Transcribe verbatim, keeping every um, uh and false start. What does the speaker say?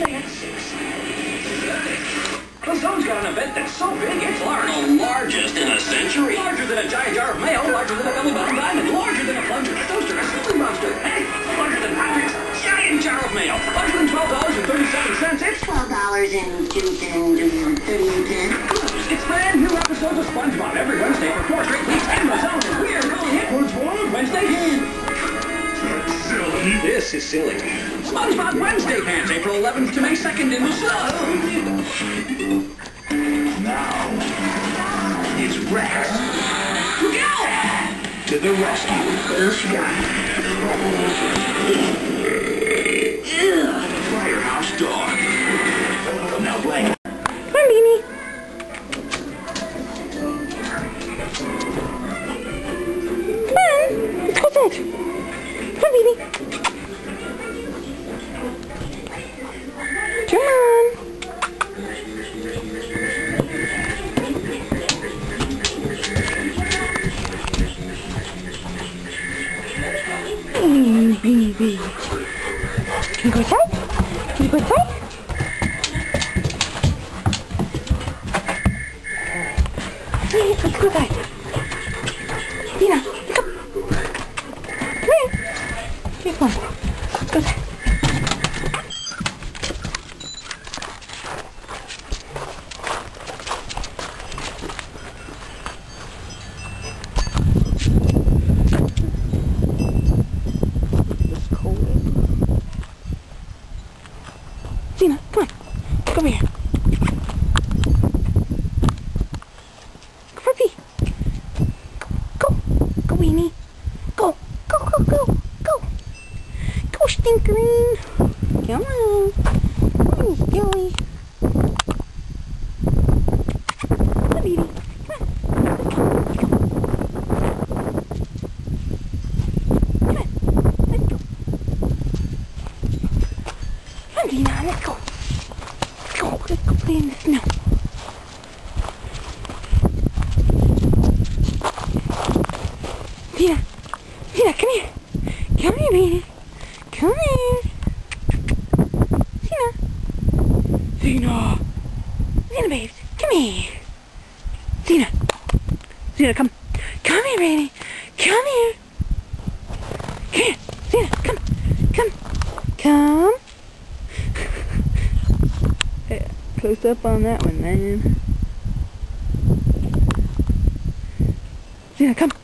the answers. Because someone's got an event that's so big, it's large. The largest in a century. Larger than a giant jar of mayo, larger than a belly button diamond, larger than a plunger, a toaster, a silly monster, hey, larger than Patrick's giant jar of mayo, larger than twelve dollars and thirty-seven cents. It's twelve dollars and thirty-seven cents. It's brand new episodes of SpongeBob every Wednesday for four straight weeks, and the sound is weird, really hit. What's wrong? Wednesday? Silly. This is silly. SpongeBob Wednesday pants, April eleventh to May second in the sun. Now, it's Rex. Go! To the rescue. This guy. Firehouse dog. Now, blanket. Come on, Beanie. Come on. Let's go fetch. Come on, baby. Come on. Hey, baby. Can you go inside? Can you go inside? Hey, let's go inside. Zena, come. Come here. Come on. Go there. It's cold. Zena, come on. Come here. Come here. Go. Go, Weenie. Go. Go, go, go. Green. Come on. Come on, Billy. Come on, baby. Come on. Come on. Let's go. Come on, Zena. Let's go. Let's go. Let's go play in the snow. Zena. Zena, come here. Come here, baby. Come here. Zena. Zena. Zena, babe. Come here. Zena. Zena, come. Come here, Brady. Come here. Come here. Zena, come. Come. Come. Hey, close up on that one, man. Zena, come.